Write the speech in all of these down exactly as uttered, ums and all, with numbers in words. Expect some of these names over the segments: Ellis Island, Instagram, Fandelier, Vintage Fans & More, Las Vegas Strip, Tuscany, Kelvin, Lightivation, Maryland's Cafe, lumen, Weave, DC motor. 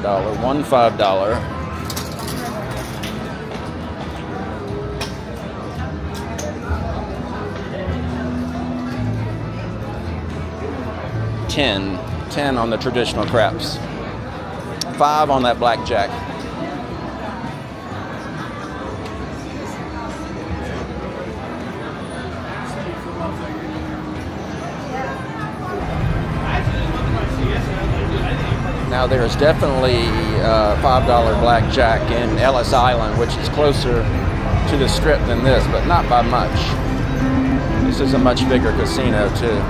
Dollar, one five dollar. Ten. Ten on the traditional craps. Five on that blackjack. Now there is definitely uh, five dollar blackjack in Ellis Island, which is closer to the Strip than this, but not by much. This is a much bigger casino too.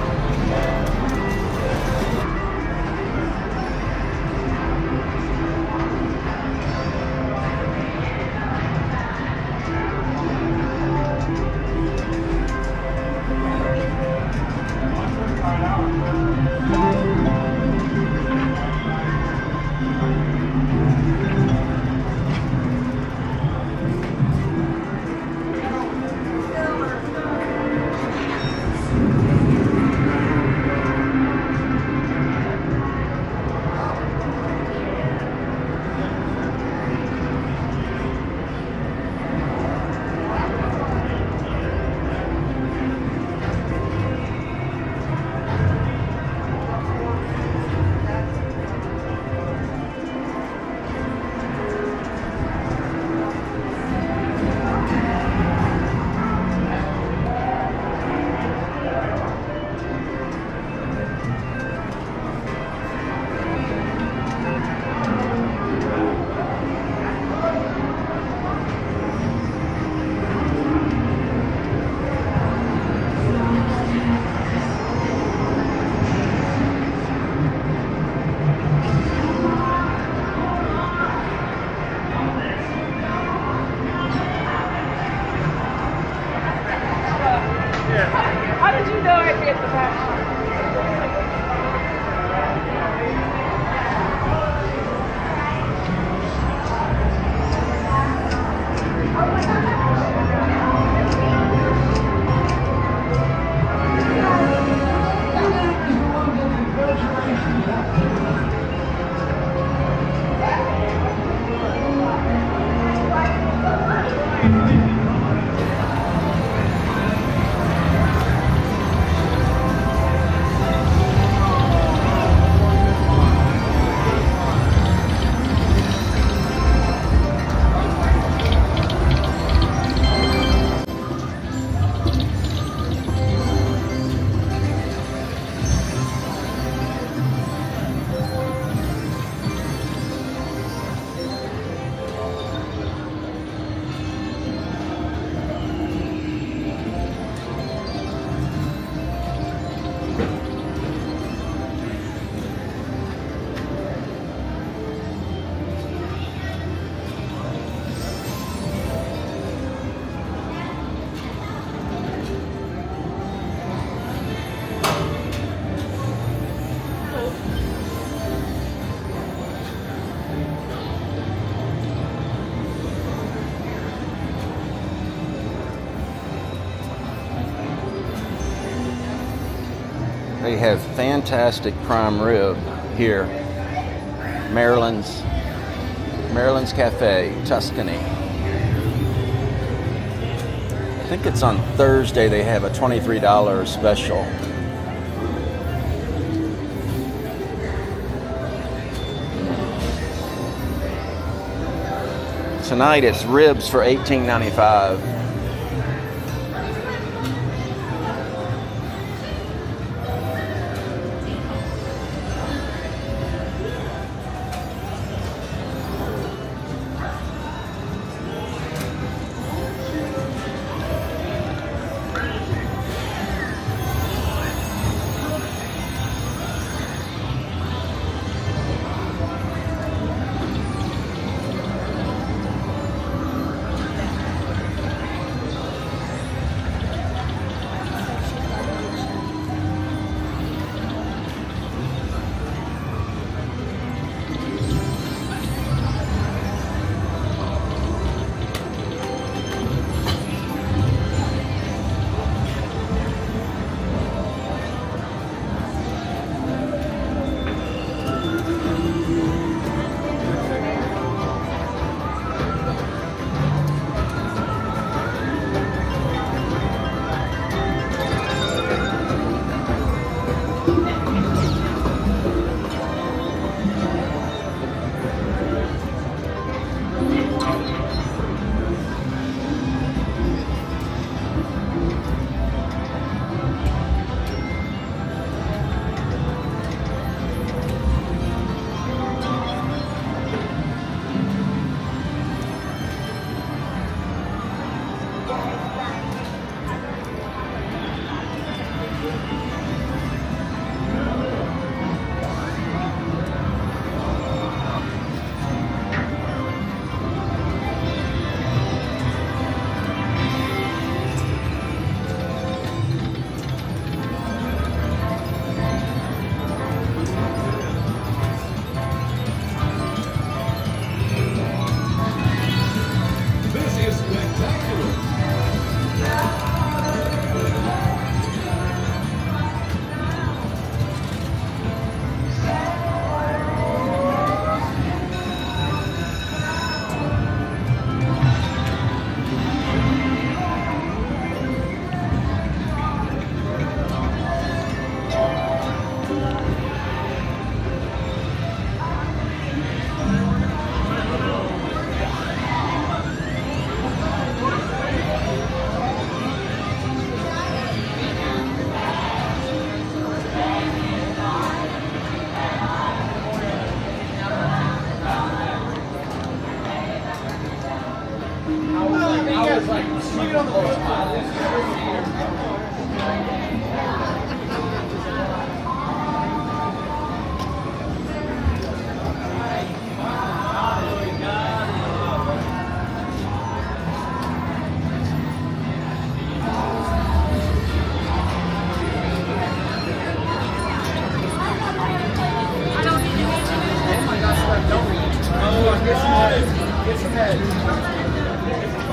They have fantastic prime rib here. Maryland's Maryland's Cafe, Tuscany. I think it's on Thursday they have a twenty-three dollar special. Tonight it's ribs for eighteen ninety-five.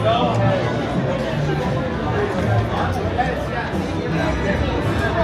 Go ahead.